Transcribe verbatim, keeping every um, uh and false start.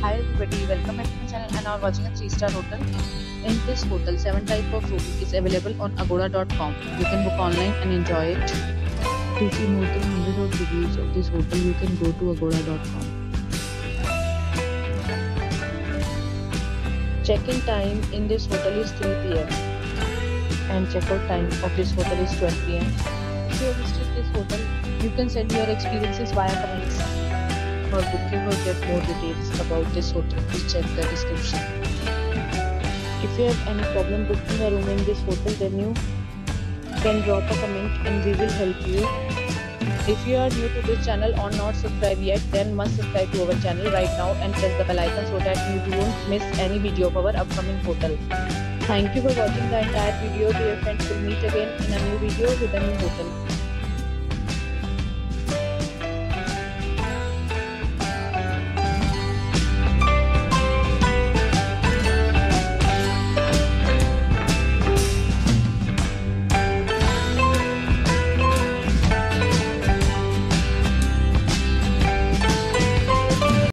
Hi everybody, welcome back to my channel and are watching a three star hotel. In this hotel, seven type of food is available on agoda dot com. You can book online and enjoy it. To see more than hundred of reviews of this hotel, you can go to agoda dot com. Check-in time in this hotel is three p m and check-out time of this hotel is twelve p m If you have visited this hotel, you can send your experiences via comments. For booking or get more details about this hotel, please check the description. If you have any problem booking a room in this hotel, then you can drop a comment and we will help you. If you are new to this channel or not subscribed yet, then must subscribe to our channel right now and press the bell icon so that you don't miss any video of our upcoming hotel. Thank you for watching the entire video. Dear friends, we'll meet again in a new video with a new hotel.